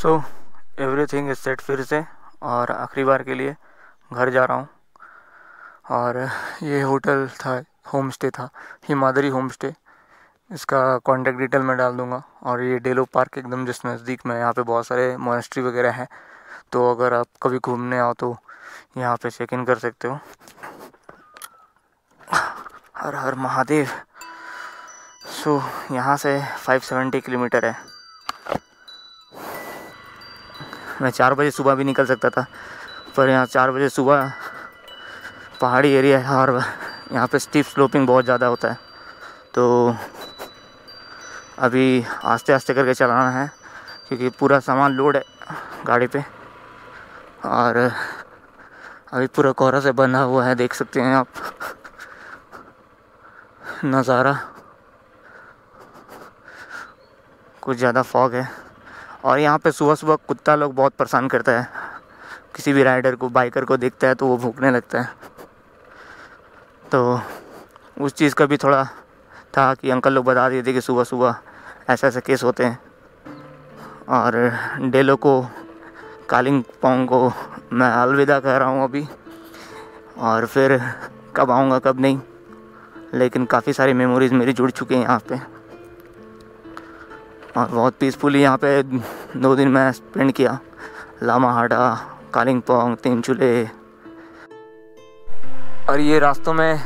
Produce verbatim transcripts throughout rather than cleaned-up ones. So everything is set फिर से और आखिरी बार के लिए घर जा रहा हूँ। और ये होटल था, होम स्टे था, हिमाद्री होम स्टे। इसका कांटेक्ट डिटेल मैं डाल दूँगा। और ये डेलो पार्क एकदम जस्ट नज़दीक में, यहाँ पे बहुत सारे मोनेस्ट्री वगैरह हैं, तो अगर आप कभी घूमने आओ तो यहाँ पे चेक इन कर सकते हो। हर हर महादेव। सो यहाँ से पाँच सौ सत्तर किलोमीटर है। मैं चार बजे सुबह भी निकल सकता था, पर यहाँ चार बजे सुबह पहाड़ी एरिया है और यहाँ पे स्टीप स्लोपिंग बहुत ज़्यादा होता है, तो अभी आस्ते आस्ते करके चलाना है क्योंकि पूरा सामान लोड है गाड़ी पे। और अभी पूरा कोहरा से बंधा हुआ है, देख सकते हैं आप नज़ारा। कुछ ज़्यादा फॉग है। और यहाँ पे सुबह सुबह कुत्ता लोग बहुत परेशान करता है, किसी भी राइडर को, बाइकर को देखता है तो वो भौंकने लगता है। तो उस चीज़ का भी थोड़ा था कि अंकल लोग बता दिए थे कि सुबह सुबह ऐसा ऐसे केस होते हैं। और डेलो को, कालिम्पोंग को मैं अलविदा कह रहा हूँ अभी, और फिर कब आऊँगा कब नहीं, लेकिन काफ़ी सारी मेमोरीज़ मेरी जुड़ चुकी हैं यहाँ पे। और बहुत पीसफुली यहाँ पे दो दिन मैं स्पेंड किया, लामाहाटा, कालिम्पोंग, तिंचुले। और ये रास्तों में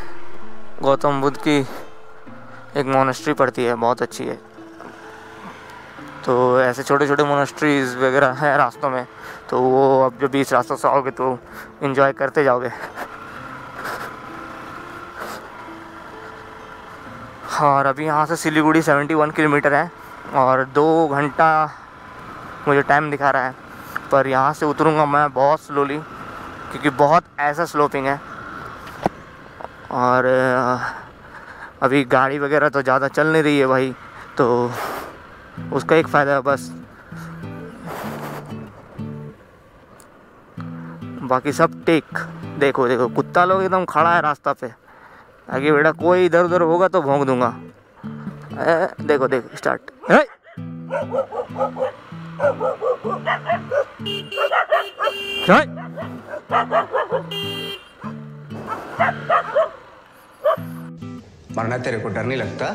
गौतम बुद्ध की एक मोनेस्ट्री पड़ती है, बहुत अच्छी है। तो ऐसे छोटे छोटे मोनेस्ट्रीज वगैरह हैं रास्तों में, तो वो आप जब इस रास्तों से आओगे तो एंजॉय करते जाओगे। और अभी यहाँ से सिलीगुड़ी इकहत्तर किलोमीटर है और दो घंटा मुझे टाइम दिखा रहा है, पर यहाँ से उतरूँगा मैं बहुत स्लोली क्योंकि बहुत ऐसा स्लोपिंग है। और अभी गाड़ी वगैरह तो ज़्यादा चल नहीं रही है भाई, तो उसका एक फ़ायदा है बस, बाकी सब टेक। देखो देखो कुत्ता लोग एकदम खड़ा है रास्ता पे, आगे बेटा कोई इधर उधर होगा तो भौंक दूँगा। ए, देखो देखो स्टार्ट। मरना तेरे को डर नहीं लगता?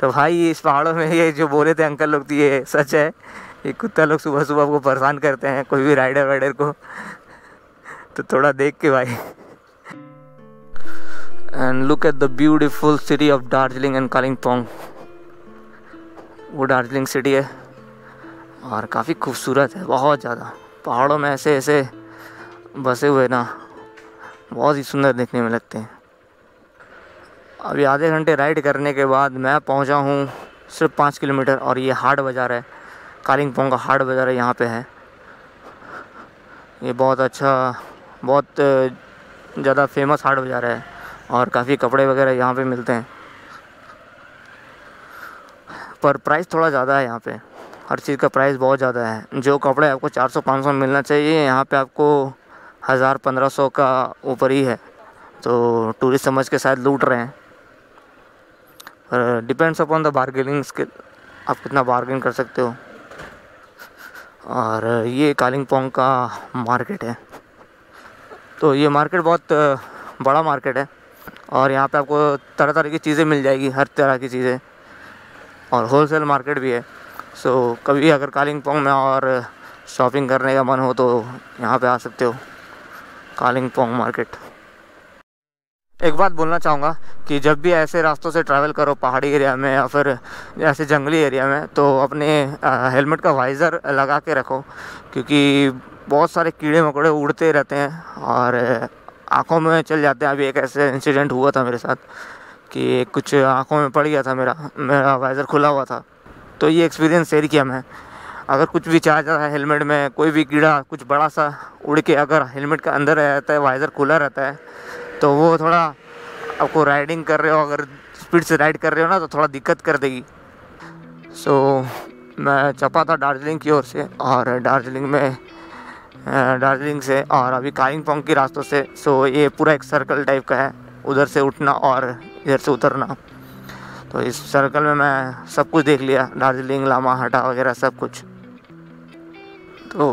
तो भाई इस पहाड़ों में ये जो बोले थे अंकल लोग, ये सच है। ये कुत्ता लोग सुबह सुबह को परेशान करते हैं, कोई भी राइडर वाइडर को, तो थोड़ा देख के भाई। And look at the beautiful city of Darjeeling and Kalimpong. वो दार्जिलिंग सिटी है और काफ़ी खूबसूरत है, बहुत ज़्यादा। पहाड़ों में ऐसे ऐसे बसे हुए ना, बहुत ही सुंदर देखने में लगते हैं। अभी आधे घंटे राइड करने के बाद मैं पहुंचा हूँ सिर्फ पाँच किलोमीटर। और ये हाट बाज़ार है, कालिम्पोंग का हाट बाज़ार यहाँ पे है। ये बहुत अच्छा, बहुत ज़्यादा फेमस हाट बाज़ार है और काफ़ी कपड़े वगैरह यहाँ पे मिलते हैं, पर प्राइस थोड़ा ज़्यादा है यहाँ पे। हर चीज़ का प्राइस बहुत ज़्यादा है। जो कपड़े आपको चार सौ पाँच सौ में मिलना चाहिए, यहाँ पे आपको हज़ार पंद्रह सौ का ऊपर ही है। तो टूरिस्ट समझ के शायद लूट रहे हैं, पर depends upon the bargaining skill, आप कितना बार्गेन कर सकते हो। और ये कालिम्पोंग का मार्केट है, तो ये मार्केट बहुत बड़ा मार्केट है और यहाँ पे आपको तरह तरह की चीज़ें मिल जाएगी, हर तरह की चीज़ें। और होलसेल मार्केट भी है। सो कभी अगर कालिम्पोंग में और शॉपिंग करने का मन हो तो यहाँ पे आ सकते हो, कालिम्पोंग मार्केट। एक बात बोलना चाहूँगा कि जब भी ऐसे रास्तों से ट्रैवल करो पहाड़ी एरिया में या फिर ऐसे जंगली एरिया में, तो अपने हेलमेट का वाइज़र लगा के रखो क्योंकि बहुत सारे कीड़े मकोड़े उड़ते रहते हैं और आँखों में चल जाते हैं। अभी एक ऐसे इंसिडेंट हुआ था मेरे साथ कि कुछ आँखों में पड़ गया था, मेरा मेरा वाइज़र खुला हुआ था। तो ये एक्सपीरियंस शेयर किया मैं। अगर कुछ भी चार्ज रहा है हेलमेट में, कोई भी कीड़ा कुछ बड़ा सा उड़ के अगर हेलमेट का अंदर रहता है, वाइज़र खुला रहता है, तो वो थोड़ा आपको राइडिंग कर रहे हो, अगर स्पीड से राइड कर रहे हो ना, तो थोड़ा दिक्कत कर देगी। सो मैं चपा था दार्जिलिंग की ओर से और दार्जिलिंग में दार्जिलिंग से और अभी कालिम्पोंग के रास्तों से। सो ये पूरा एक सर्कल टाइप का है, उधर से उठना और इधर से उतरना। तो इस सर्कल में मैं सब कुछ देख लिया, दार्जिलिंग, लामाहाटा वगैरह सब कुछ। तो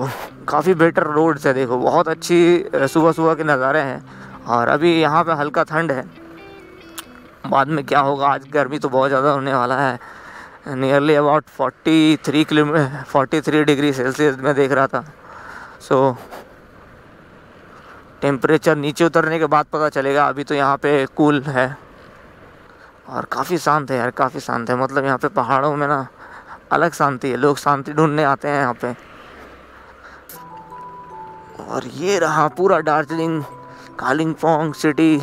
काफ़ी बेटर रोड्स है। देखो बहुत अच्छी सुबह सुबह के नज़ारे हैं और अभी यहाँ पे हल्का ठंड है, बाद में क्या होगा। आज गर्मी तो बहुत ज़्यादा होने वाला है। Nearly about forty three kilometre forty three degree Celsius में देख रहा था। सो टेम्परेचर नीचे उतरने के बाद पता चलेगा। अभी तो यहाँ पे कूल है और काफ़ी शांत है यार, काफ़ी शांत है। मतलब यहाँ पे पहाड़ों में ना अलग शांति है, लोग शांति ढूंढने आते हैं यहाँ पे। और ये रहा पूरा दार्जिलिंग, कालिम्पोंग सिटी।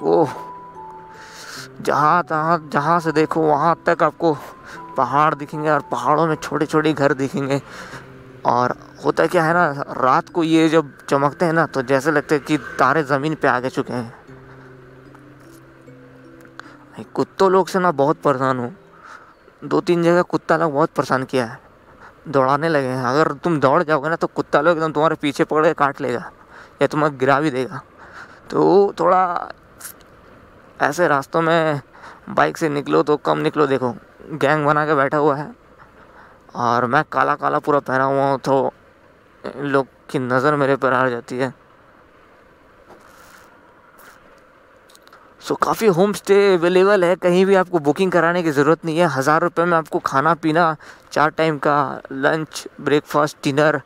वो जहाँ तहाँ जहाँ से देखो वहाँ तक आपको पहाड़ दिखेंगे और पहाड़ों में छोटे छोटे घर दिखेंगे। और होता क्या है ना, रात को ये जब चमकते हैं ना तो जैसे लगता है कि तारे ज़मीन पे आ गए चुके हैं। कुत्तों लोग से ना बहुत परेशान हूँ। दो तीन जगह कुत्ता लोग बहुत परेशान किया है, दौड़ाने लगे हैं। अगर तुम दौड़ जाओगे ना तो कुत्ता लोग एकदम तुम्हारे पीछे पकड़ के काट लेगा या तुम्हें गिरा भी देगा। तो थोड़ा ऐसे रास्तों में बाइक से निकलो तो कम निकलो। देखो गैंग बना के बैठा हुआ है और मैं काला काला पूरा पहना हुआ हूँ तो लोग की नज़र मेरे पर आ जाती है। सो so, काफ़ी होम स्टे अवेलेबल है, कहीं भी आपको बुकिंग कराने की ज़रूरत नहीं है। हज़ार रुपये में आपको खाना पीना, चार टाइम का लंच, ब्रेकफास्ट, डिनर,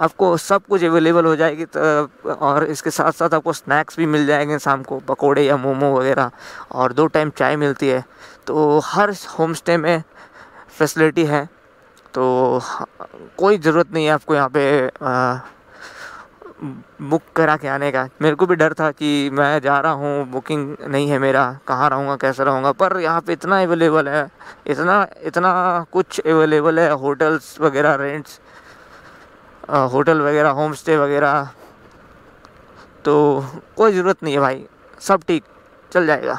आपको सब कुछ अवेलेबल हो जाएगी। तो और इसके साथ साथ आपको स्नैक्स भी मिल जाएंगे शाम को, पकोड़े या मोमो वगैरह, और दो टाइम चाय मिलती है। तो हर होम स्टे में फैसिलिटी है, तो कोई ज़रूरत नहीं है आपको यहाँ पे आ, बुक करा के आने का। मेरे को भी डर था कि मैं जा रहा हूँ, बुकिंग नहीं है मेरा, कहाँ रहूँगा, कैसे रहूँगा। पर यहाँ पे इतना अवेलेबल है, इतना इतना कुछ अवेलेबल है। होटल्स वगैरह, रेंट्स, होटल वगैरह, होम स्टे वगैरह, तो कोई ज़रूरत नहीं है भाई, सब ठीक चल जाएगा।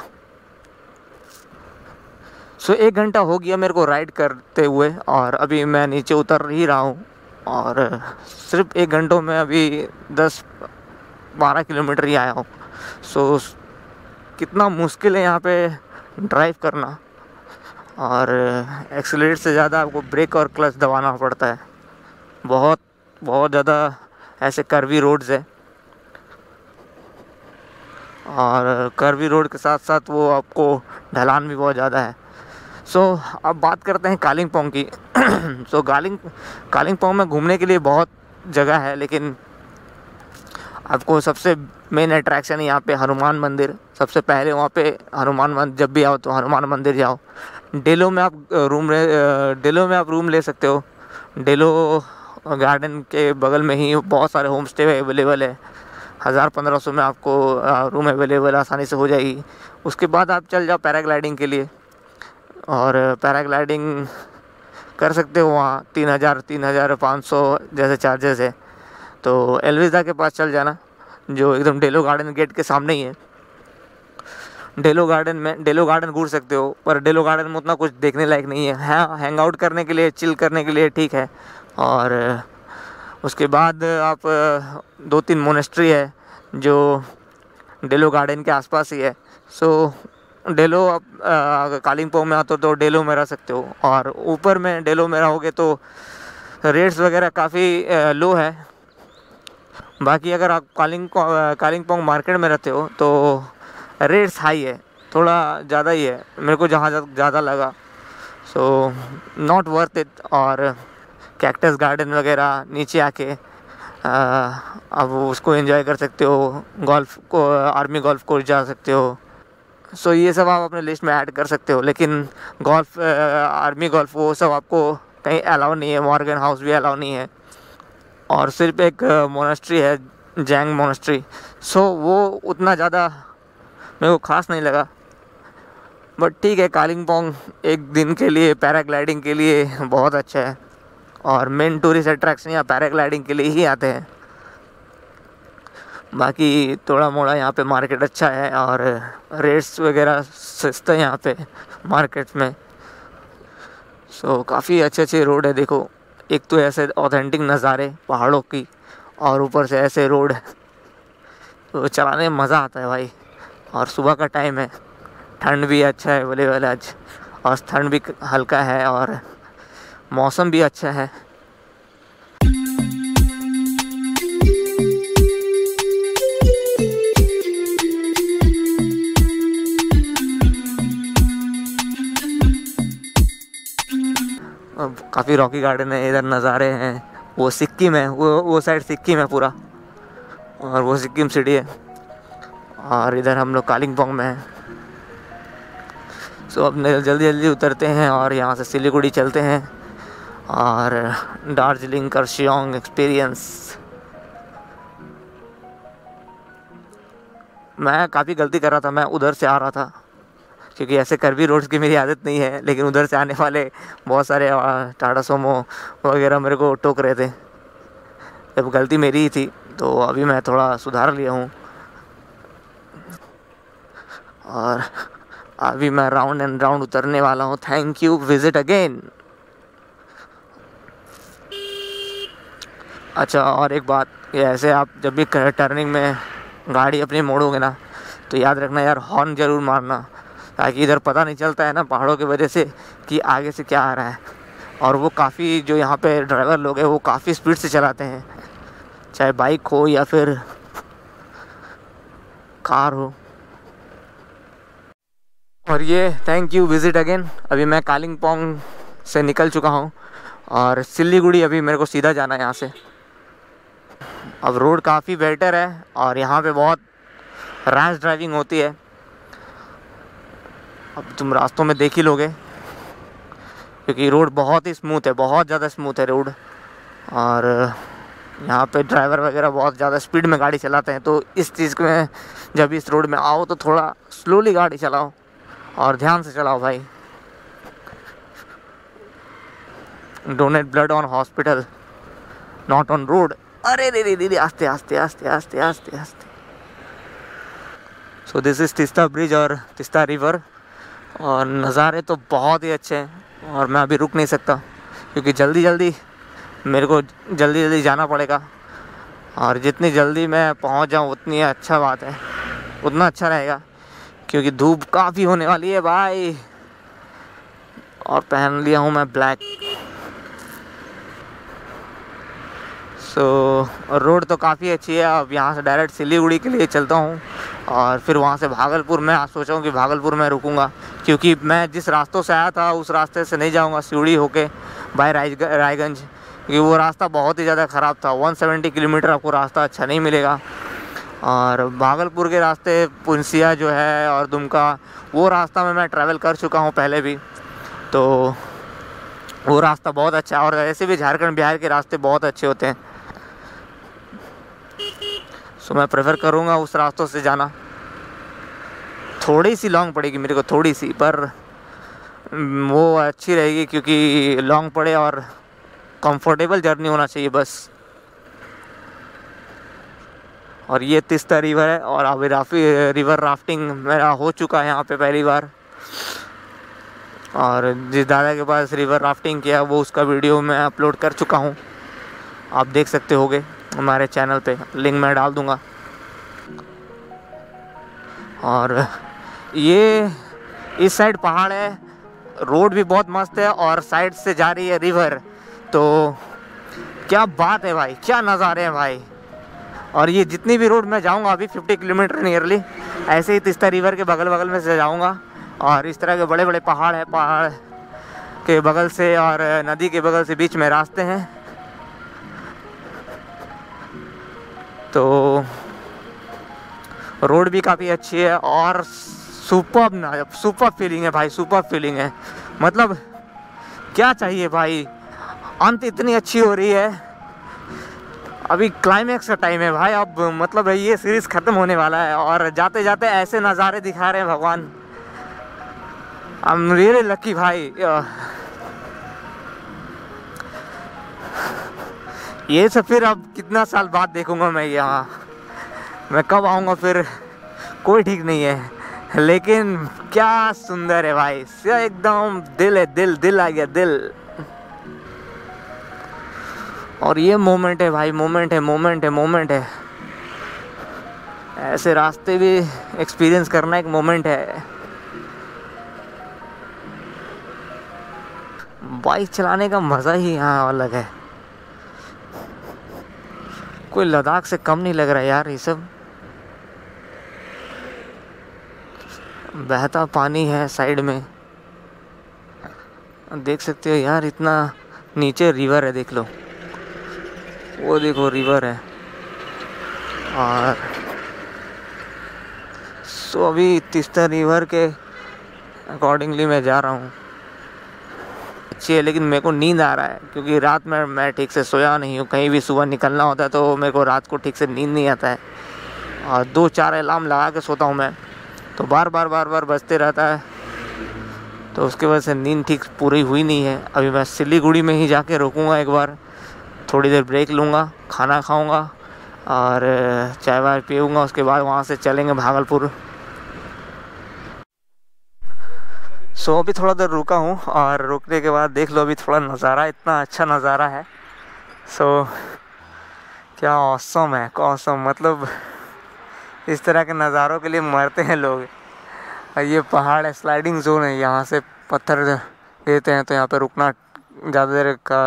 सो so, एक घंटा हो गया मेरे को राइड करते हुए और अभी मैं नीचे उतर ही रहा हूँ। और सिर्फ एक घंटों में अभी दस बारह किलोमीटर ही आया हूँ। सो so, कितना मुश्किल है यहाँ पे ड्राइव करना, और एक्सीलरेट से ज़्यादा आपको ब्रेक और क्लच दबाना पड़ता है। बहुत बहुत ज़्यादा ऐसे कर्वी रोड्स है और कर्वी रोड के साथ साथ वो आपको ढलान भी बहुत ज़्यादा है। सो so, अब बात करते हैं कालिम्पोंग की। सो so, कालिंग कालिम्पोंग में घूमने के लिए बहुत जगह है, लेकिन आपको सबसे मेन अट्रैक्शन है यहाँ पे हनुमान मंदिर। सबसे पहले वहाँ पे हनुमान मंदिर, जब भी आओ तो हनुमान मंदिर जाओ। डेलो में आप रूम ले डेलो में आप रूम ले सकते हो। डेलो गार्डन के बगल में ही बहुत सारे होम स्टे अवेलेबल है। हज़ार पंद्रह सौ में आपको रूम अवेलेबल आसानी से हो जाएगी। उसके बाद आप चल जाओ पैराग्लाइडिंग के लिए, और पैराग्लाइडिंग कर सकते हो वहाँ। तीन हज़ार तीन हज़ार पाँच सौ जैसे चार्जेस है। तो एल्विज़ा के पास चल जाना, जो एकदम डेलो गार्डन गेट के सामने ही है। डेलो गार्डन में डेलो गार्डन घूर सकते हो, पर डेलो गार्डन में उतना कुछ देखने लायक नहीं है। हाँ, हैंग आउट करने के लिए, चिल करने के लिए ठीक है। और उसके बाद आप दो तीन मोनेस्ट्री है जो डेलो गार्डन के आसपास ही है। सो डेलो आप कालिम्पोंग में आते हो तो डेलो में रह सकते हो, और ऊपर में डेलो में रहोगे तो रेट्स वगैरह काफ़ी लो है। बाकी अगर आप कालिंग कालिम्पोंग मार्केट में रहते हो तो रेट्स हाई है, थोड़ा ज़्यादा ही है, मेरे को जहाँ ज़्यादा लगा। So not worth it. और कैक्टस गार्डन वगैरह नीचे आके आप उसको एंजॉय कर सकते हो। गोल्फ को आर्मी गोल्फ कोर्स जा सकते हो। सो so, ये सब आप अपने लिस्ट में ऐड कर सकते हो, लेकिन गोल्फ, आर्मी गोल्फ, वो सब आपको कहीं अलाउ नहीं है। मॉर्गन हाउस भी अलाउ नहीं है। और सिर्फ एक मोनेस्ट्री है, जेंग मोनेस्ट्री। सो so, वो उतना ज़्यादा मेरे को खास नहीं लगा, बट ठीक है। कालिम्पोंग एक दिन के लिए पैराग्लाइडिंग के लिए बहुत अच्छा है, और मेन टूरिस्ट अट्रैक्शन यहाँ पैराग्लाइडिंग के लिए ही आते हैं। बाकी थोड़ा मोड़ा यहाँ पे मार्केट अच्छा है, और रेट्स वगैरह सस्ते हैं यहाँ पे मार्केट में। सो so, काफ़ी अच्छे अच्छे रोड है। देखो, एक तो ऐसे ऑथेंटिक नज़ारे पहाड़ों की, और ऊपर से ऐसे रोड है, तो चलाने में मज़ा आता है भाई। और सुबह का टाइम है, ठंड भी अच्छा है अवेलेबल आज, और ठंड भी हल्का है और मौसम भी अच्छा है। काफ़ी रॉकी गार्डन है, इधर नज़ारे हैं। वो सिक्किम है, वो वो साइड सिक्किम है पूरा, और वो सिक्किम सिटी है। और इधर हम लोग कालिम्पोंग में हैं। सो अब जल्दी जल्दी उतरते हैं और यहाँ से सिलीगुड़ी चलते हैं और दार्जिलिंग कर्सियोंग एक्सपीरियंस। मैं काफ़ी गलती कर रहा था, मैं उधर से आ रहा था, क्योंकि ऐसे कर्वी रोड्स की मेरी आदत नहीं है। लेकिन उधर से आने वाले बहुत सारे टाटा सोमो वगैरह मेरे को टोक रहे थे। जब गलती मेरी ही थी, तो अभी मैं थोड़ा सुधार लिया हूँ। और अभी मैं राउंड एंड राउंड उतरने वाला हूँ। Thank you visit again. अच्छा, और एक बात, ये ऐसे आप जब भी टर्निंग में गाड़ी अपनी मोड़ोगे ना, तो याद रखना यार, हॉर्न ज़रूर मारना, ताकि इधर पता नहीं चलता है ना पहाड़ों की वजह से कि आगे से क्या आ रहा है। और वो काफ़ी, जो यहाँ पे ड्राइवर लोग हैं, वो काफ़ी स्पीड से चलाते हैं, चाहे बाइक हो या फिर कार हो। और ये थैंक यू विज़िट अगेन। अभी मैं कालिम्पोंग से निकल चुका हूँ और सिलीगुड़ी अभी मेरे को सीधा जाना है यहाँ से। अब रोड काफ़ी बेटर है और यहाँ पे बहुत रैश ड्राइविंग होती है, अब तुम रास्तों में देख ही लोगे, क्योंकि रोड बहुत ही स्मूथ है, बहुत ज़्यादा स्मूथ है रोड। और यहाँ पे ड्राइवर वगैरह बहुत ज़्यादा स्पीड में गाड़ी चलाते हैं, तो इस चीज़ में जब इस रोड में आओ तो थोड़ा स्लोली गाड़ी चलाओ और ध्यान से चलाओ भाई। Donate blood on hospital not on road. अरे रे रे रे, आस्ते आस्ते आस्ते आस्ते आस्ते आस्ते। So this is Teesta bridge और तिस्ता रिवर, और नज़ारे तो बहुत ही अच्छे हैं। और मैं अभी रुक नहीं सकता, क्योंकि जल्दी जल्दी मेरे को जल्दी जल्दी जाना पड़ेगा, और जितनी जल्दी मैं पहुंच जाऊं उतनी अच्छा बात है, उतना अच्छा रहेगा, क्योंकि धूप काफ़ी होने वाली है भाई। और पहन लिया हूं मैं ब्लैक। सो रोड तो काफ़ी अच्छी है। अब यहाँ से डायरेक्ट सिलीगुड़ी के लिए चलता हूँ, और फिर वहाँ से भागलपुर में आज सोचा हूँ कि भागलपुर में रुकूँगा, क्योंकि मैं जिस रास्तों से आया था उस रास्ते से नहीं जाऊँगा सिवड़ी होके बाय रायगंज, क्योंकि वो रास्ता बहुत ही ज़्यादा ख़राब था। एक सौ सत्तर किलोमीटर आपको रास्ता अच्छा नहीं मिलेगा। और भागलपुर के रास्ते पुंसिया जो है और दुमका, वो रास्ता में मैं ट्रैवल कर चुका हूँ पहले भी, तो वो रास्ता बहुत अच्छा है। और ऐसे भी झारखंड बिहार के रास्ते बहुत अच्छे होते हैं, सो मैं प्रेफर करूँगा उस रास्तों से जाना। थोड़ी सी लॉन्ग पड़ेगी मेरे को, थोड़ी सी, पर वो अच्छी रहेगी, क्योंकि लॉन्ग पड़े और कंफर्टेबल जर्नी होना चाहिए बस। और ये तिस्ता रिवर है, और अभी राफी रिवर राफ्टिंग मेरा हो चुका है यहाँ पे पहली बार, और जिस दादा के पास रिवर राफ्टिंग किया वो उसका वीडियो मैं अपलोड कर चुका हूँ, आप देख सकते होगे हमारे चैनल पे, लिंक मैं डाल दूँगा। और ये इस साइड पहाड़ है, रोड भी बहुत मस्त है, और साइड से जा रही है रिवर, तो क्या बात है भाई, क्या नज़ारे हैं भाई। और ये जितनी भी रोड मैं जाऊंगा अभी पचास किलोमीटर नियरली ऐसे ही तिस्ता रिवर के बगल बगल में से जाऊंगा, और इस तरह के बड़े बड़े पहाड़ हैं, पहाड़ के बगल से और नदी के बगल से बीच में रास्ते हैं। तो रोड भी काफ़ी अच्छी है और सुपर्ब ना सुपर फीलिंग है भाई, सुपर फीलिंग है, मतलब क्या चाहिए भाई। अंत इतनी अच्छी हो रही है, अभी क्लाइमैक्स का टाइम है भाई, अब मतलब ये सीरीज़ ख़त्म होने वाला है, और जाते जाते ऐसे नज़ारे दिखा रहे हैं भगवान। आई एम रियली लकी भाई। ये सब फिर अब कितना साल बाद देखूंगा मैं, यहाँ मैं कब आऊँगा फिर कोई ठीक नहीं है, लेकिन क्या सुंदर है भाई, एकदम दिल है, दिल दिल आ गया दिल। और ये मोमेंट है भाई, मोमेंट है मोमेंट है मोमेंट है, ऐसे रास्ते भी एक्सपीरियंस करना एक मोमेंट है। बाइक चलाने का मज़ा ही यहाँ अलग है, कोई लद्दाख से कम नहीं लग रहा यार ये सब। बहता पानी है साइड में, देख सकते हो यार, इतना नीचे रिवर है, देख लो वो देखो रिवर है। और सो अभी तीस्ता रिवर के अकॉर्डिंगली मैं जा रहा हूँ। अच्छी है, लेकिन मेरे को नींद आ रहा है क्योंकि रात में मैं ठीक से सोया नहीं हूँ। कहीं भी सुबह निकलना होता है तो मेरे को रात को ठीक से नींद नहीं आता है, और दो चार अलार्म लगा के सोता हूँ मैं, तो बार बार बार बार बजते रहता है, तो उसके वजह से नींद ठीक पूरी हुई नहीं है। अभी मैं सिलीगुड़ी में ही जाके रुकूँगा एक बार, थोड़ी देर ब्रेक लूँगा, खाना खाऊँगा और चाय वाय पीऊँगा, उसके बाद वहाँ से चलेंगे भागलपुर। सो so, अभी थोड़ा देर रुका हूँ और रुकने के बाद देख लो अभी थोड़ा नज़ारा, इतना अच्छा नज़ारा है। सो so, क्या औसम है, औसम मतलब इस तरह के नज़ारों के लिए मरते हैं लोग। ये पहाड़ है, स्लाइडिंग जोन है, यहाँ से पत्थर देते हैं, तो यहाँ पे रुकना ज़्यादा देर का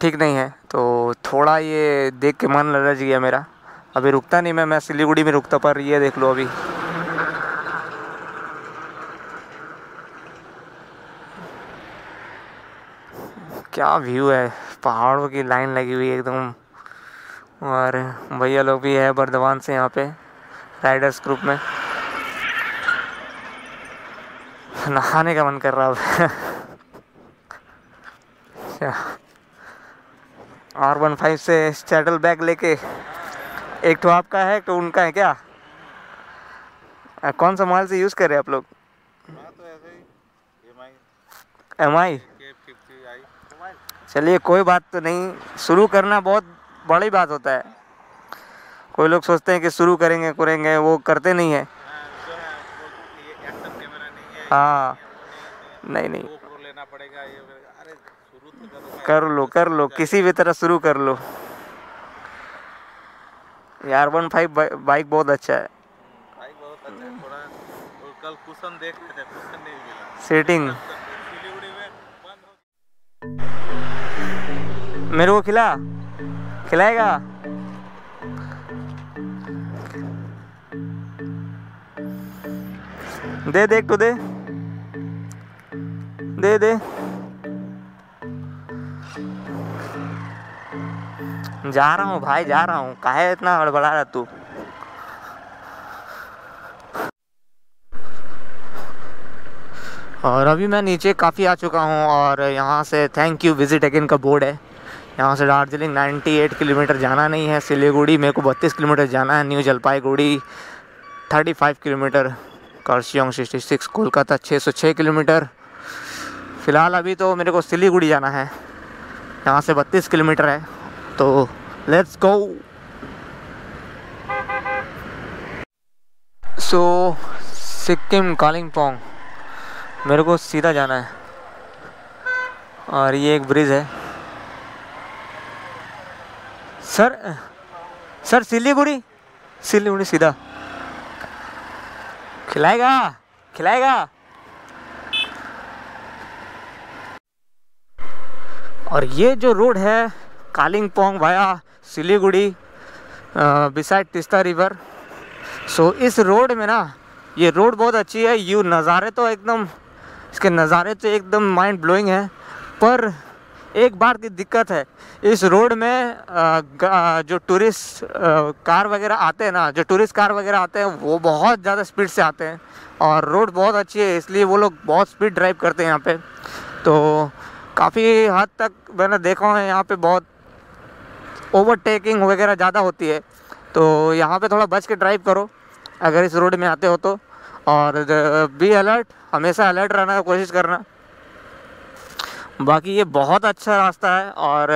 ठीक नहीं है। तो थोड़ा ये देख के मन ललच गया मेरा। अभी रुकता नहीं मैं मैं सिलीगुड़ी में रुकता, पर ये देख लो अभी क्या व्यू है, पहाड़ों की लाइन लगी हुई एकदम। और भैया लोग भी है बर्दवान से यहाँ पे राइडर्स ग्रुप में। नहाने का मन कर रहा है। आर वन फाइव से शटल बैग लेके, एक तो आपका है एक तो उनका है, क्या कौन सा माल से यूज़ कर रहे हैं आप लोग? एम आई, चलिए कोई बात तो नहीं। शुरू करना बहुत बड़ी बात होता है, कोई लोग सोचते हैं कि शुरू करेंगे करेंगे वो करते नहीं है। हाँ नहीं नहीं कर लो कर लो किसी भी तरह शुरू कर लो। यार वन फाइव बाइक बहुत अच्छा है, सीटिंग मेरे को खिला खिलाएगा। दे देख तो दे दे दे जा रहा हूँ भाई, जा रहा हूँ, काहे इतना हड़बड़ा रहा तू। और अभी मैं नीचे काफ़ी आ चुका हूँ, और यहाँ से थैंक यू विजिट अगेन का बोर्ड है। यहाँ से दार्जिलिंग अट्ठानवे किलोमीटर जाना नहीं है, सिलीगुड़ी मेरे को बत्तीस किलोमीटर जाना है, न्यू जलपाईगुड़ी पैंतीस किलोमीटर, कर्सियोंग छियासठ, कोलकाता छह सौ छह किलोमीटर। फ़िलहाल अभी तो मेरे को सिलीगुड़ी जाना है, यहाँ से बत्तीस किलोमीटर है, तो let's go. So Sikkim Kalimpong मेरे को सीधा जाना है, और ये एक ब्रिज है। सर सर सिलीगुड़ी सिलीगुड़ी सीधा। खिलाएगा खिलाएगा। और ये जो रोड है Kalimpong via Siliguri beside Teesta river. So इस रोड में ना, ये रोड बहुत अच्छी है, यू नज़ारे तो एकदम, इसके नज़ारे तो एकदम माइंड ब्लोइंग है, पर एक बार की दिक्कत है, इस रोड में जो टूरिस्ट कार वगैरह आते हैं ना, जो टूरिस्ट कार वगैरह आते हैं वो बहुत ज़्यादा स्पीड से आते हैं, और रोड बहुत अच्छी है इसलिए वो लोग बहुत स्पीड ड्राइव करते हैं यहाँ पे। तो काफ़ी हद तक मैंने देखा है यहाँ पे बहुत ओवरटेकिंग वगैरह ज़्यादा होती है, तो यहाँ पे थोड़ा बच के ड्राइव करो अगर इस रोड में आते हो तो। और बी अलर्ट, हमेशा अलर्ट रहने की कोशिश करना। बाकी ये बहुत अच्छा रास्ता है, और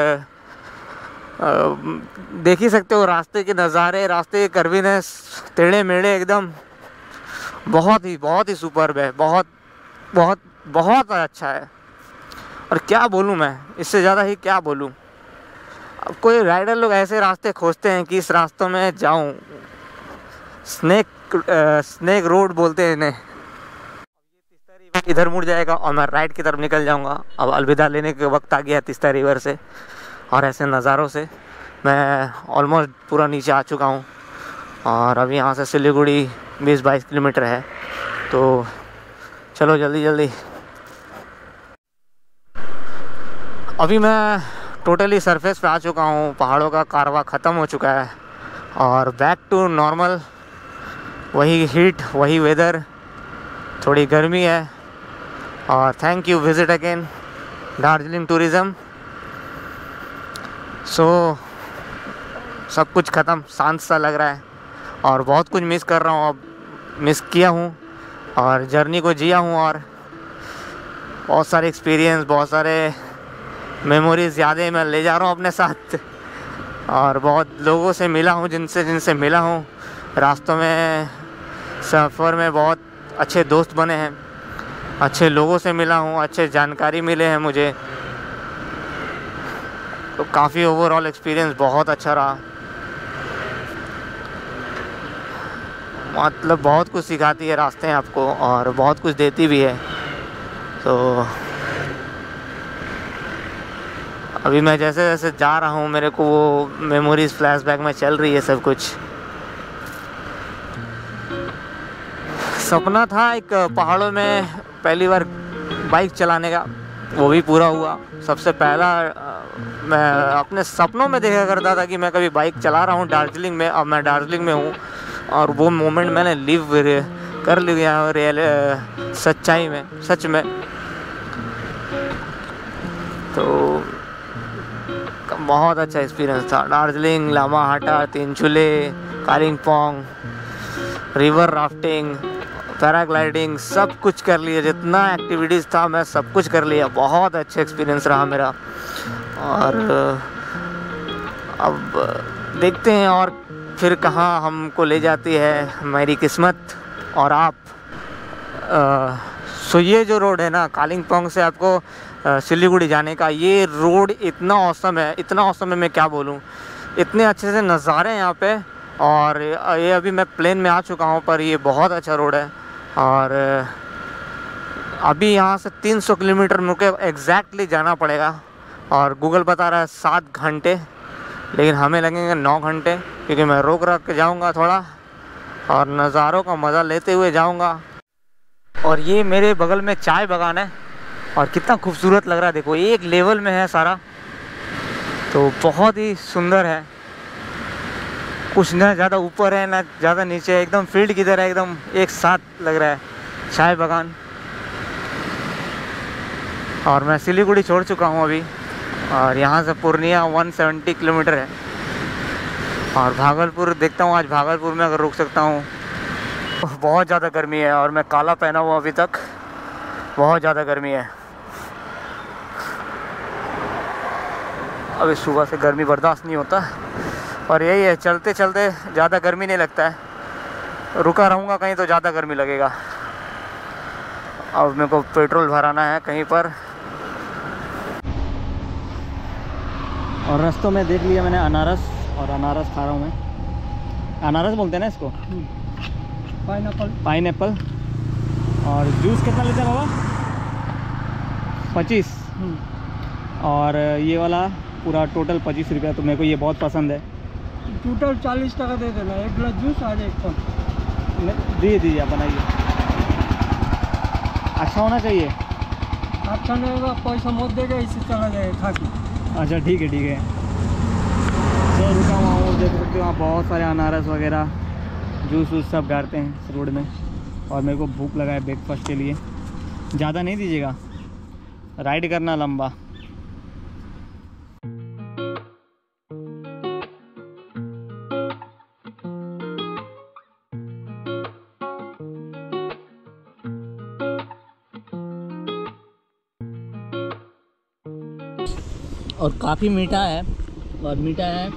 देख ही सकते हो रास्ते के नज़ारे, रास्ते की कर्वीनेस, टेढ़े मेढ़े एकदम, बहुत ही बहुत ही सुपर्ब है, बहुत बहुत बहुत अच्छा है। और क्या बोलूँ मैं, इससे ज़्यादा ही क्या बोलूँ। अब कोई राइडर लोग ऐसे रास्ते खोजते हैं कि इस रास्तों में जाऊँ, स्नैक स्नैक रोड बोलते हैं इन्हें। इधर मुड़ जाएगा और मैं राइट की तरफ निकल जाऊंगा। अब अलविदा लेने के वक्त आ गया तिस्ता रिवर से, और ऐसे नज़ारों से मैं ऑलमोस्ट पूरा नीचे आ चुका हूं। और अभी यहां से सिलीगुड़ी बीस बाईस किलोमीटर है, तो चलो जल्दी जल्दी। अभी मैं टोटली सरफेस पे आ चुका हूँ। पहाड़ों का कारवा ख़त्म हो चुका है और बैक टू नॉर्मल, वही हीट वही वेदर, थोड़ी गर्मी है। और thank you visit again Darjeeling tourism. So सब कुछ ख़त्म, शांत सा लग रहा है और बहुत कुछ मिस कर रहा हूँ, अब मिस किया हूँ और जर्नी को जिया हूँ और बहुत सारे एक्सपीरियंस, बहुत सारे मेमोरीज़, यादें मैं ले जा रहा हूँ अपने साथ। और बहुत लोगों से मिला हूँ, जिनसे जिनसे मिला हूँ रास्तों में, सफ़र में बहुत अच्छे दोस्त बने हैं, अच्छे लोगों से मिला हूँ, अच्छे जानकारी मिले हैं मुझे। तो काफ़ी ओवरऑल एक्सपीरियंस बहुत अच्छा रहा, मतलब बहुत कुछ सिखाती है रास्ते हैं आपको और बहुत कुछ देती भी है। तो अभी मैं जैसे जैसे जा रहा हूँ, मेरे को वो मेमोरीज़ फ्लैशबैक में चल रही है सब कुछ। सपना था एक पहाड़ों में पहली बार बाइक चलाने का, वो भी पूरा हुआ। सबसे पहला मैं अपने सपनों में देखा करता था कि मैं कभी बाइक चला रहा हूँ दार्जिलिंग में, अब मैं दार्जिलिंग में हूँ और वो मोमेंट मैंने लिव कर लिया रियल सच्चाई में, सच में। तो बहुत अच्छा एक्सपीरियंस था। Darjeeling, Lamahatta, Tinchuley, Kalimpong, river rafting, paragliding, सब कुछ कर लिया। जितना एक्टिविटीज़ था मैं सब कुछ कर लिया। बहुत अच्छा एक्सपीरियंस रहा मेरा। और अब देखते हैं और फिर कहाँ हमको ले जाती है मेरी किस्मत और आप। सो ये जो रोड है ना कालिम्पोंग से आपको सिलीगुड़ी जाने का, ये रोड इतना औसम है, इतना औसम है मैं क्या बोलूँ। इतने अच्छे से नज़ारे हैं यहाँ पे। और ये अभी मैं प्लेन में आ चुका हूँ पर ये बहुत अच्छा रोड है। और अभी यहाँ से तीन सौ किलोमीटर मुझे एग्जैक्टली जाना पड़ेगा और गूगल बता रहा है सात घंटे, लेकिन हमें लगेंगे नौ घंटे, क्योंकि मैं रोक रख के जाऊँगा थोड़ा और नज़ारों का मज़ा लेते हुए जाऊँगा। और ये मेरे बगल में चाय बागान है और कितना खूबसूरत लग रहा है, देखो एक लेवल में है सारा, तो बहुत ही सुंदर है। कुछ ना ज़्यादा ऊपर है ना ज़्यादा नीचे है, एकदम फील्ड की तरह एकदम एक साथ लग रहा है चाय बागान। और मैं सिलीगुड़ी छोड़ चुका हूँ अभी और यहाँ से पूर्णिया एक सौ सत्तर किलोमीटर है। और भागलपुर देखता हूँ आज भागलपुर में अगर रुक सकता हूँ। बहुत ज़्यादा गर्मी है और मैं काला पहना हुआ अभी तक, बहुत ज़्यादा गर्मी है। अभी सुबह से गर्मी बर्दाश्त नहीं होता और यही है, चलते चलते ज़्यादा गर्मी नहीं लगता है, रुका रहूँगा कहीं तो ज़्यादा गर्मी लगेगा। अब मेरे को पेट्रोल भराना है कहीं पर। और रास्तों में देख लिया मैंने अनारस, और अनारस खा रहा हूँ मैं। अनारस बोलते हैं ना इसको, पाइनएप्पल, पाइनएप्पल। और जूस कितना लेते हैं बाबा? पच्चीस। और ये वाला पूरा टोटल पच्चीस रुपया। तो मेरे को ये बहुत पसंद है। टोटल चालीस टका दे देना, एक गिलास जूस और एक फल। दे दीजिए आप, बनाइए। अच्छा होना चाहिए, अच्छा नहीं होगा पैसा मत देगा, इससे चला जाएगा खा के। अच्छा ठीक है, ठीक है। तो रुका हुआ हूँ, देख सकते हो वहाँ बहुत सारे अनारस वगैरह जूस वूस सब डालते हैं रोड में। और मेरे को भूख लगा है ब्रेकफास्ट के लिए। ज़्यादा नहीं दीजिएगा, राइड करना लंबा। और काफ़ी मीठा है, और मीठा है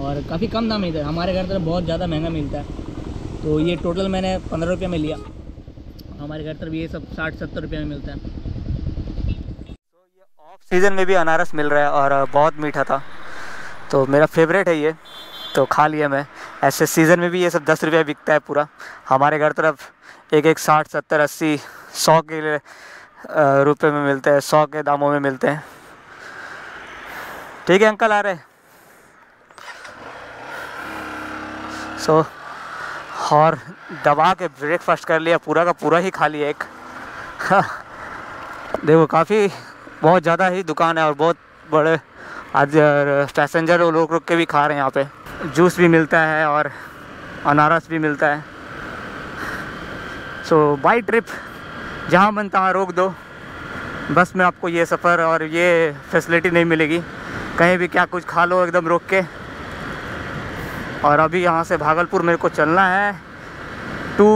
और काफ़ी कम दाम मिलता है। हमारे घर तरफ बहुत ज़्यादा महंगा मिलता है। तो ये टोटल मैंने पंद्रह रुपये में लिया, हमारे घर तरफ ये सब साठ सत्तर रुपये में मिलता है। तो ये ऑफ सीज़न में भी अनारस मिल रहा है और बहुत मीठा था, तो मेरा फेवरेट है ये, तो खा लिया मैं। ऐसे सीज़न में भी ये सब दस रुपये बिकता है पूरा। हमारे घर तरफ एक एक साठ सत्तर अस्सी सौ के रुपये में मिलते हैं, सौ के दामों में मिलते हैं। ठीक है अंकल, आ रहे। सो so, और दबा के ब्रेकफास्ट कर लिया, पूरा का पूरा ही खा लिया एक। देखो काफ़ी बहुत ज़्यादा ही दुकान है और बहुत बड़े आज पैसेंजर लोग रुक के भी खा रहे हैं। यहाँ पे जूस भी मिलता है और अनारस भी मिलता है। सो बाई ट्रिप जहाँ मन तहाँ रोक दो, बस में आपको ये सफ़र और ये फैसिलिटी नहीं मिलेगी। कहीं भी क्या कुछ खा लो एकदम रोक के। और अभी यहाँ से भागलपुर मेरे को चलना है, टू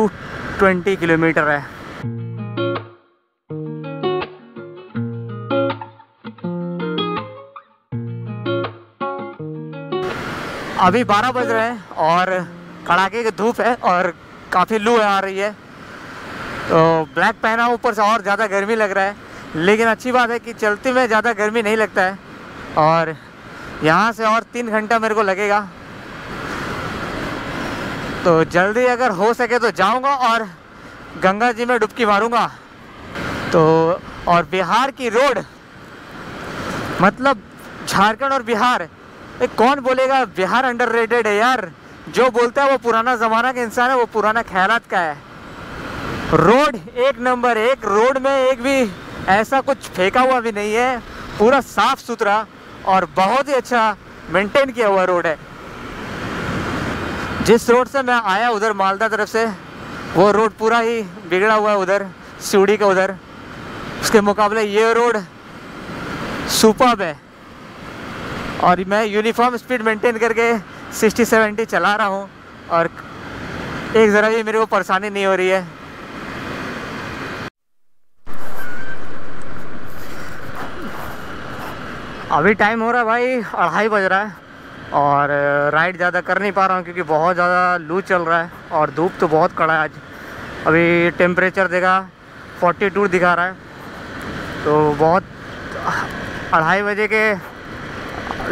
ट्वेंटी किलोमीटर है। अभी बारह बज रहे हैं और कड़ाके की धूप है और काफ़ी लू आ रही है। तो ब्लैक पहना ऊपर से और ज़्यादा गर्मी लग रहा है, लेकिन अच्छी बात है कि चलते में ज़्यादा गर्मी नहीं लगता है। और यहाँ से और तीन घंटा मेरे को लगेगा, तो जल्दी अगर हो सके तो जाऊँगा और गंगा जी में डुबकी मारूँगा। तो और बिहार की रोड, मतलब झारखंड और बिहार, एक कौन बोलेगा बिहार अंडररेटेड है यार। जो बोलता है वो पुराना ज़माना का इंसान है, वो पुराना ख्यालात का है। रोड एक नंबर, एक रोड में एक भी ऐसा कुछ फेंका हुआ भी नहीं है, पूरा साफ सुथरा और बहुत ही अच्छा मेंटेन किया हुआ रोड है। जिस रोड से मैं आया उधर मालदा तरफ से, वो रोड पूरा ही बिगड़ा हुआ है उधर सीढ़ी का उधर। उसके मुकाबले ये रोड सुपर्ब है। और मैं यूनिफॉर्म स्पीड मेंटेन करके सिक्सटी सेवेंटी चला रहा हूँ और एक ज़रा भी मेरे को परेशानी नहीं हो रही है। अभी टाइम हो रहा है भाई अढ़ाई बज रहा है और राइड ज़्यादा कर नहीं पा रहा हूँ क्योंकि बहुत ज़्यादा लू चल रहा है और धूप तो बहुत कड़ा है आज। अभी टेम्परेचर देखा फोर्टी टू दिखा रहा है, तो बहुत अढ़ाई बजे के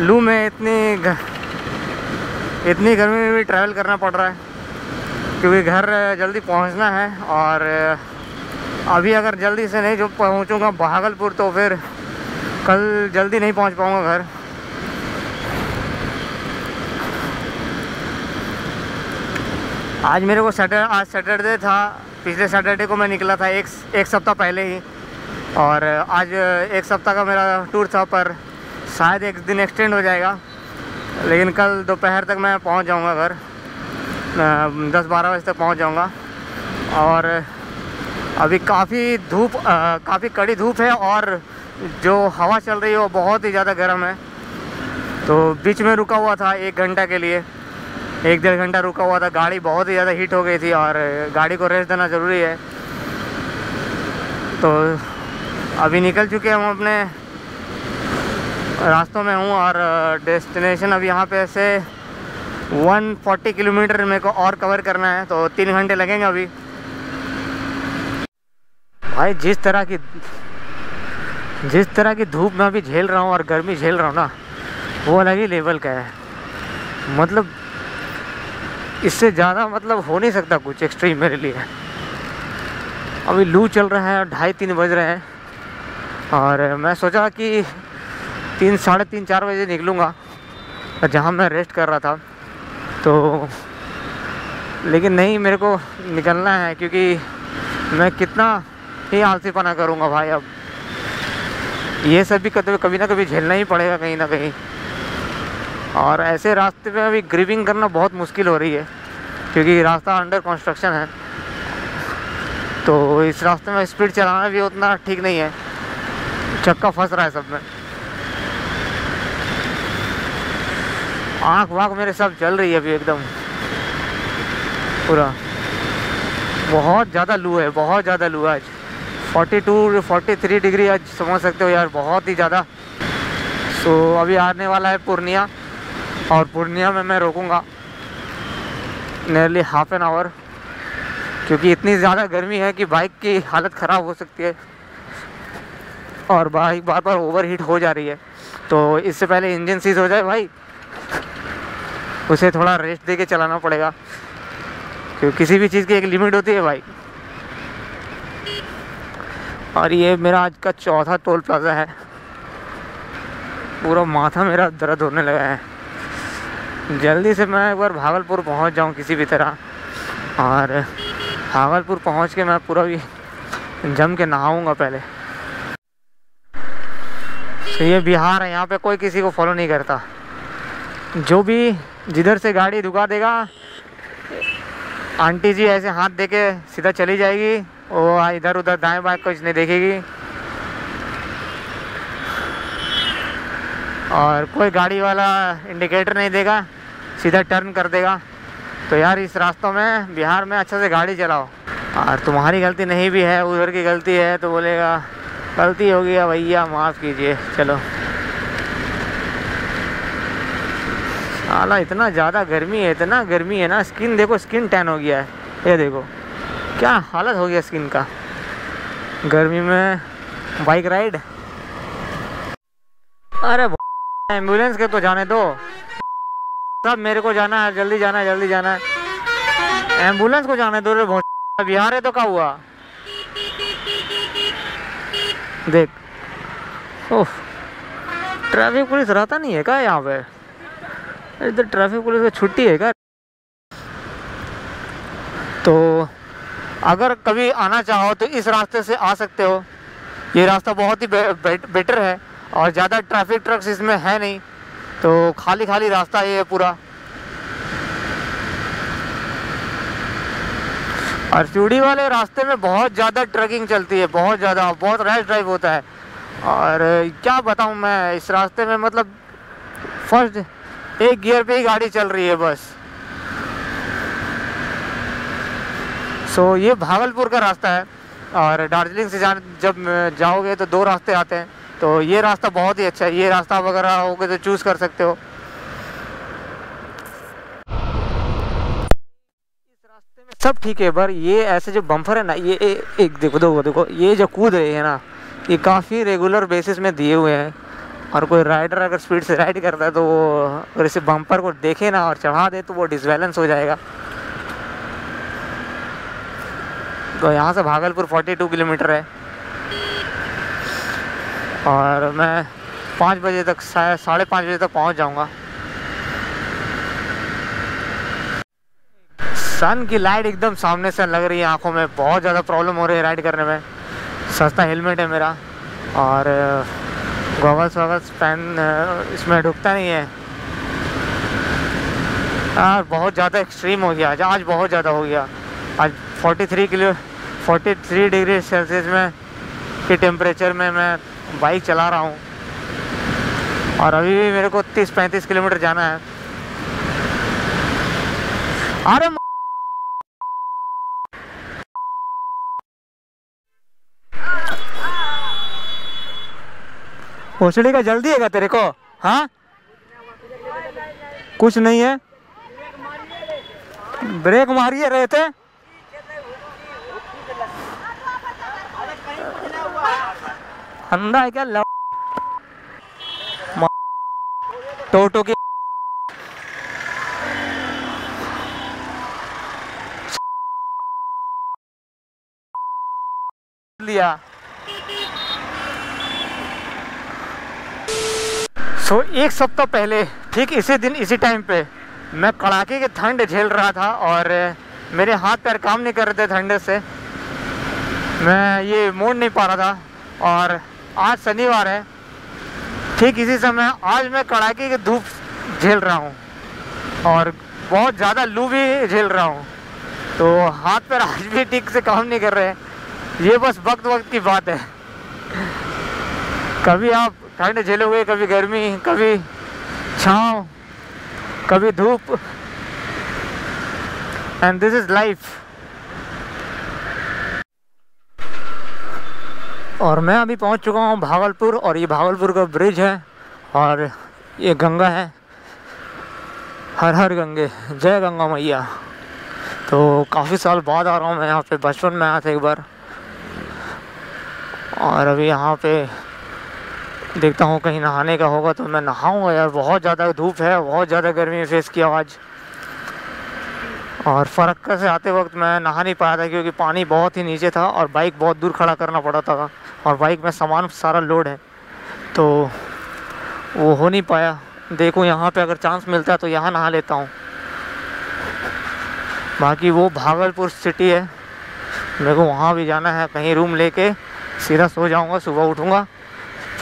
लू में इतनी गर... इतनी गर्मी में भी ट्रैवल करना पड़ रहा है क्योंकि घर जल्दी पहुंचना है। और अभी अगर जल्दी से नहीं जो पहुंचूंगा भागलपुर तो फिर कल जल्दी नहीं पहुंच पाऊंगा घर। आज मेरे को सैटरडे आज सैटरडे था, पिछले सैटरडे को मैं निकला था एक एक सप्ताह पहले ही। और आज एक सप्ताह का मेरा टूर था, पर शायद एक दिन एक्सटेंड हो जाएगा, लेकिन कल दोपहर तक मैं पहुंच जाऊंगा घर, दस बारह बजे तक पहुंच जाऊंगा। और अभी काफ़ी धूप, काफ़ी कड़ी धूप है और जो हवा चल रही है वो बहुत ही ज़्यादा गर्म है। तो बीच में रुका हुआ था एक घंटा के लिए, एक डेढ़ घंटा रुका हुआ था। गाड़ी बहुत ही ज़्यादा हीट हो गई थी और गाड़ी को रेस्ट देना ज़रूरी है। तो अभी निकल चुके हैं, हम अपने रास्तों में हूँ और डेस्टिनेशन अब यहाँ पे से एक सौ चालीस किलोमीटर मेरे को और कवर करना है, तो तीन घंटे लगेंगे अभी। भाई जिस तरह की जिस तरह की धूप मैं अभी झेल रहा हूँ और गर्मी झेल रहा हूँ ना, वो अलग ही लेवल का है। मतलब इससे ज़्यादा मतलब हो नहीं सकता कुछ एक्सट्रीम मेरे लिए। अभी लू चल रहा है और ढाई तीन बज रहे हैं और मैं सोचा कि तीन साढ़े तीन चार बजे निकलूँगा जहाँ मैं रेस्ट कर रहा था, तो लेकिन नहीं, मेरे को निकलना है क्योंकि मैं कितना ही आलसीपना करूँगा भाई। अब ये सब भी कभी कभी ना कभी झेलना ही पड़ेगा कहीं ना कहीं। और ऐसे रास्ते पे अभी ग्रिपिंग करना बहुत मुश्किल हो रही है क्योंकि रास्ता अंडर कंस्ट्रक्शन है, तो इस रास्ते में स्पीड चलाना भी उतना ठीक नहीं है, चक्का फंस रहा है सब में। आँख वाँख मेरे सब जल रही है अभी एकदम पूरा। बहुत ज़्यादा लू है, बहुत ज़्यादा लू है आज। Forty two forty three degree आज समझ सकते हो यार, बहुत ही ज़्यादा। सो अभी आने वाला है पूर्णिया और पूर्णिया में मैं रोकूँगा नियरली हाफ एन आवर, क्योंकि इतनी ज़्यादा गर्मी है कि बाइक की हालत ख़राब हो सकती है और बाइक बार बार ओवर हीट हो जा रही है। तो इससे पहले इंजन सीज हो जाए भाई, उसे थोड़ा रेस्ट दे के चलाना पड़ेगा क्योंकि किसी भी चीज़ की एक लिमिट होती है भाई। और ये मेरा आज का चौथा टोल प्लाजा है। पूरा माथा मेरा दर्द होने लगा है। जल्दी से मैं एक बार भागलपुर पहुंच जाऊं किसी भी तरह, और भागलपुर पहुंच के मैं पूरा भी जम के नहाऊंगा पहले। तो ये बिहार है, यहाँ पे कोई किसी को फॉलो नहीं करता, जो भी जिधर से गाड़ी धुका देगा आंटी जी ऐसे हाथ दे के सीधा चली जाएगी, और इधर उधर दाएं बाएं कुछ नहीं देखेगी, और कोई गाड़ी वाला इंडिकेटर नहीं देगा, सीधा टर्न कर देगा। तो यार इस रास्तों में बिहार में अच्छे से गाड़ी चलाओ, और तुम्हारी गलती नहीं भी है उधर की गलती है तो बोलेगा गलती हो गई भैया माफ़ कीजिए। चलो साला इतना ज़्यादा गर्मी है, इतना गर्मी है ना, स्किन देखो स्किन टैन हो गया है, ये देखो क्या हालत हो गया स्किन का गर्मी में। बाइक राइड, अरे एम्बुलेंस के तो जाने दो, सब मेरे को जाना है, जल्दी जाना है, जल्दी जाना है, एम्बुलेंस को जाने दो रे। बिहार है तो क्या हुआ, देख ओह ट्रैफिक पुलिस रहता नहीं है क्या यहाँ पे, इधर ट्रैफिक पुलिस को छुट्टी है क्या। तो अगर कभी आना चाहो तो इस रास्ते से आ सकते हो, ये रास्ता बहुत ही बे, बे, बेटर है, और ज़्यादा ट्रैफिक ट्रक्स इसमें है नहीं, तो खाली खाली रास्ता ये है पूरा। और चूड़ी वाले रास्ते में बहुत ज़्यादा ट्रैकिंग चलती है, बहुत ज़्यादा, बहुत रैश ड्राइव होता है, और क्या बताऊँ मैं इस रास्ते में, मतलब फर्स्ट एक गियर पे ही गाड़ी चल रही है बस। सो ये भागलपुर का रास्ता है, और दार्जिलिंग से जा जब जाओगे तो दो रास्ते आते हैं, तो ये रास्ता बहुत ही अच्छा है, ये रास्ता वगैरह होगे तो चूज़ कर सकते हो। सब ठीक है, पर ये ऐसे जो बम्फर है ना, ये ए, एक देखो देखो देखो ये जो कूद रहे हैं ना, ये काफ़ी रेगुलर बेसिस में दिए हुए हैं, और कोई राइडर अगर स्पीड से राइड करता है तो वो अगर इसे बम्पर को देखे ना और चढ़ा दे तो वो डिसबैलेंस हो जाएगा। तो यहाँ से भागलपुर बयालीस किलोमीटर है, और मैं पाँच बजे तक साढ़े पाँच बजे तक पहुँच जाऊँगा। सन की लाइट एकदम सामने से लग रही है आंखों में, बहुत ज़्यादा प्रॉब्लम हो रही है राइड करने में। सस्ता हेलमेट है मेरा, और गॉगल्स वगल्स पहन इसमें ढुकता नहीं है, और बहुत ज़्यादा एक्सट्रीम हो गया आज, आज बहुत ज़्यादा हो गया आज। तैंतालीस किलो तैंतालीस डिग्री सेल्सियस में के टेम्परेचर में मैं बाइक चला रहा हूँ, और अभी भी मेरे को तीस पैंतीस किलोमीटर जाना है। अरे भोसड़ी का जल्दी है क्या तेरे को, हाँ कुछ नहीं है, ब्रेक मारिए रहे थे। अंधा है क्या टोटो की, लिया तो एक सप्ताह पहले ठीक इसी दिन इसी टाइम पे मैं कड़ाके की ठंड झेल रहा था, और मेरे हाथ पैर काम नहीं कर रहे थे ठंडे से, मैं ये मोड़ नहीं पा रहा था। और आज शनिवार है, ठीक इसी समय आज मैं कड़ाके की धूप झेल रहा हूँ, और बहुत ज़्यादा लू भी झेल रहा हूँ, तो हाथ पैर आज भी ठीक से काम नहीं कर रहे, ये बस वक्त वक्त की बात है। कभी आप ठंड झेलोगे, कभी गर्मी, कभी छाँव, कभी धूप, एंड दिस इज लाइफ। और मैं अभी पहुंच चुका हूं भागलपुर, और ये भागलपुर का ब्रिज है, और ये गंगा है, हर हर गंगे जय गंगा मैया। तो काफ़ी साल बाद आ रहा हूं मैं यहाँ पे, बचपन में आया था एक बार, और अभी यहाँ पे देखता हूँ कहीं नहाने का होगा तो मैं नहाऊंगा। यार बहुत ज़्यादा धूप है, बहुत ज़्यादा गर्मी फेस किया आज, और फरक्का से आते वक्त मैं नहा नहीं पाया था क्योंकि पानी बहुत ही नीचे था, और बाइक बहुत दूर खड़ा करना पड़ा था, और बाइक में सामान सारा लोड है, तो वो हो नहीं पाया। देखो यहाँ पे अगर चांस मिलता है तो यहाँ नहा लेता हूँ, बाकी वो भागलपुर सिटी है, मेरे को वहाँ भी जाना है, कहीं रूम ले कर सीधा सो जाऊँगा, सुबह उठूँगा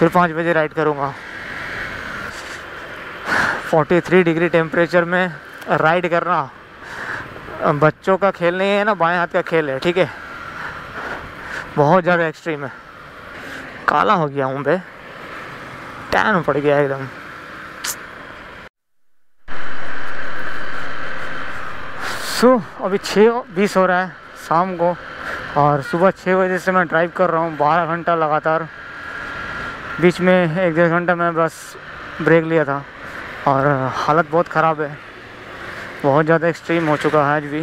फिर पाँच बजे राइड करूँगा। तैंतालीस डिग्री टेम्परेचर में राइड करना बच्चों का खेल नहीं है ना, बाएं हाथ का खेल है, ठीक है, बहुत ज़्यादा एक्सट्रीम है। काला हो गया हूँ बे, टैन पड़ गया एकदम। सो so, अभी छः बीस हो रहा है शाम को, और सुबह छः बजे से मैं ड्राइव कर रहा हूँ बारह घंटा लगातार। बीच में एक डेढ़ घंटा मैं बस ब्रेक लिया था, और हालत बहुत ख़राब है, बहुत ज़्यादा एक्सट्रीम हो चुका है आज भी।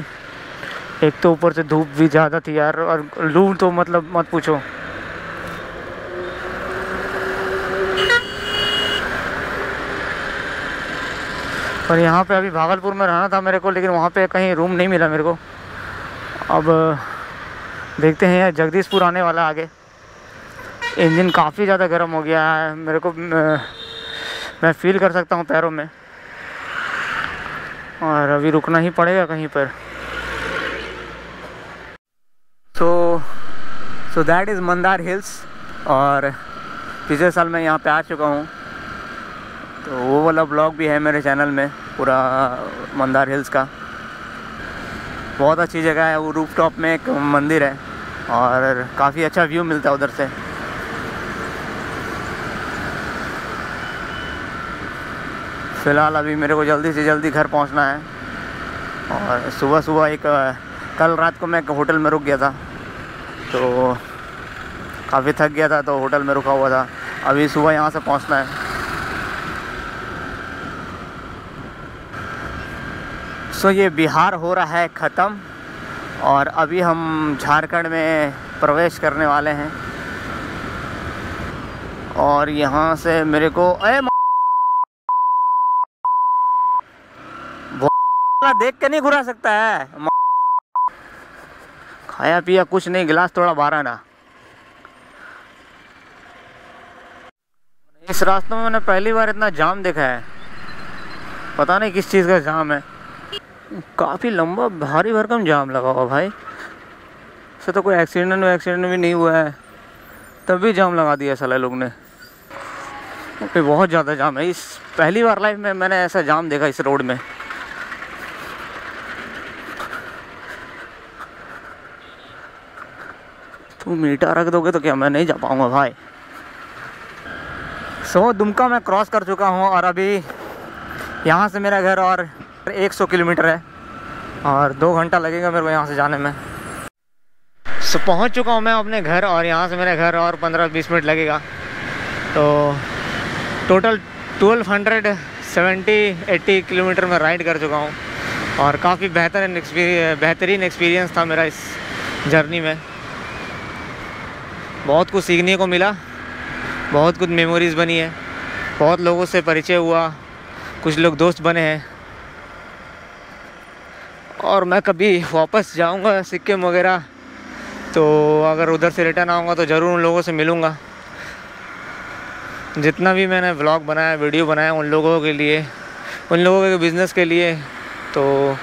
एक तो ऊपर से धूप भी ज़्यादा थी यार, और लू तो मतलब मत पूछो। पर यहाँ पे अभी भागलपुर में रहना था मेरे को, लेकिन वहाँ पे कहीं रूम नहीं मिला मेरे को। अब देखते हैं यार, जगदीशपुर आने वाला आगे। इंजन काफ़ी ज़्यादा गर्म हो गया है मेरे को, मैं फील कर सकता हूँ पैरों में, और अभी रुकना ही पड़ेगा कहीं पर। So so that is Mandar hills, और पिछले साल मैं यहाँ पे आ चुका हूँ, तो वो वाला ब्लॉग भी है मेरे चैनल में पूरा मंदार हिल्स का। बहुत अच्छी जगह है, वो रूफटॉप में एक मंदिर है और काफ़ी अच्छा व्यू मिलता है उधर से। फ़िलहाल अभी मेरे को जल्दी से जल्दी घर पहुंचना है, और सुबह सुबह एक कल रात को मैं एक होटल में रुक गया था, तो काफ़ी थक गया था, तो होटल में रुका हुआ था। अभी सुबह यहां से पहुंचना है। सो ये बिहार हो रहा है ख़त्म, और अभी हम झारखंड में प्रवेश करने वाले हैं। और यहां से मेरे को ए देख के नहीं घुरा सकता है, खाया पिया कुछ नहीं, गिलास थोड़ा बारा ना। इस रास्ते में मैंने पहली बार इतना जाम देखा है, पता नहीं किस चीज़ का जाम है, काफ़ी लंबा भारी भरकम जाम लगा हुआ भाई। इससे तो कोई एक्सीडेंट एक्सीडेंट भी नहीं हुआ है, तब भी जाम लगा दिया साले लोग ने। तो बहुत ज़्यादा जाम है, इस पहली बार लाइफ में मैंने ऐसा जाम देखा इस रोड में। मीठा रख दोगे तो क्या मैं नहीं जा पाऊंगा भाई। सो so, दुमका मैं क्रॉस कर चुका हूं, और अभी यहां से मेरा घर और सौ किलोमीटर है, और दो घंटा लगेगा मेरे को यहां से जाने में। सो so, पहुंच चुका हूं मैं अपने घर, और यहां से मेरा घर और पंद्रह बीस मिनट लगेगा। तो total twelve hundred seventy eighty kilometre में राइड कर चुका हूँ, और काफ़ी बेहतरीन बेहतरीन एक्सपीरियंस था मेरा इस जर्नी में। बहुत कुछ सीखने को मिला, बहुत कुछ मेमोरीज़ बनी है, बहुत लोगों से परिचय हुआ, कुछ लोग दोस्त बने हैं। और मैं कभी वापस जाऊंगा सिक्किम वगैरह, तो अगर उधर से रिटर्न आऊंगा तो ज़रूर उन लोगों से मिलूंगा। जितना भी मैंने व्लॉग बनाया, वीडियो बनाया, उन लोगों के लिए, उन लोगों के बिज़नेस के लिए, तो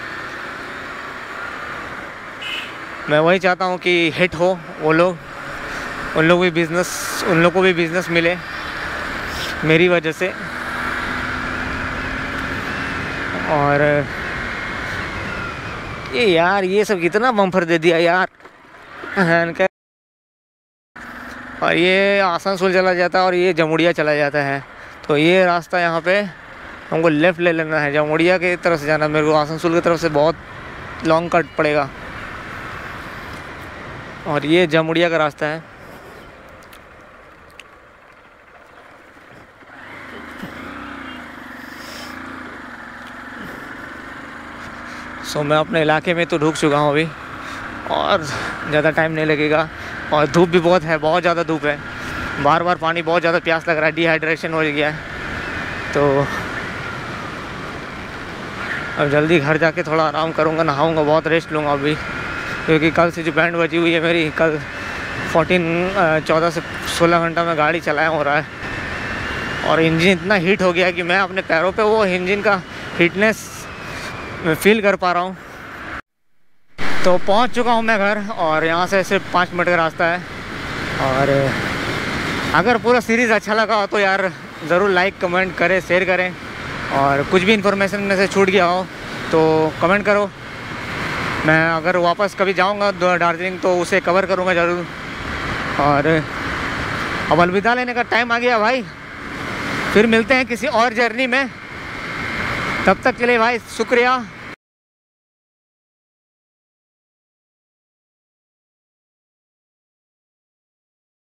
मैं वही चाहता हूँ कि हिट हो वो लोग, उन लोग भी बिज़नेस उन लोग को भी बिज़नेस मिले मेरी वजह से। और ये यार ये सब कितना बम्फर दे दिया यार। और ये आसनसोल चला जाता है, और ये जमुडिया चला जाता है। तो ये रास्ता यहाँ पे हमको लेफ़्ट ले लेना है, जमुडिया की तरफ से जाना मेरे को, आसनसोल की तरफ से बहुत लॉन्ग कट पड़ेगा। और ये जमुडिया का रास्ता है। सो so, मैं अपने इलाके में तो ढूक चुका हूँ अभी, और ज़्यादा टाइम नहीं लगेगा। और धूप भी बहुत है, बहुत ज़्यादा धूप है, बार बार पानी, बहुत ज़्यादा प्यास लग रहा है, डिहाइड्रेशन हो गया है। तो अब जल्दी घर जाके थोड़ा आराम करूँगा, नहाऊँगा, बहुत रेस्ट लूँगा अभी, क्योंकि कल से जो बैंड बजी हुई है मेरी, कल फोर्टीन चौदह से सोलह घंटा में गाड़ी चलाया हो रहा है, और इंजन इतना हीट हो गया कि मैं अपने पैरों पर वो इंजन का हीटनेस मैं फील कर पा रहा हूँ। तो पहुँच चुका हूँ मैं घर, और यहाँ से सिर्फ पाँच मिनट का रास्ता है, और अगर पूरा सीरीज़ अच्छा लगा हो तो यार ज़रूर लाइक कमेंट करें, शेयर करें, और कुछ भी इन्फॉर्मेशन में से छूट गया हो तो कमेंट करो। मैं अगर वापस कभी जाऊंगा दार्जिलिंग तो उसे कवर करूंगा ज़रूर। और अब अलविदा लेने का टाइम आ गया भाई, फिर मिलते हैं किसी और जर्नी में। तब तक के लिए भाई शुक्रिया।